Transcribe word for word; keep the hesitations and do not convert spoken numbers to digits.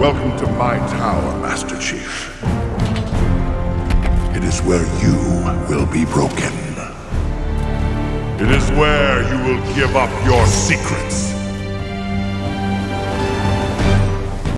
Welcome to my tower, Master Chief. It is where you will be broken. It is where you will give up your secrets.